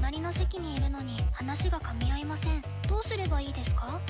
隣の席にいるのに話が噛み合いません。どうすればいいですか？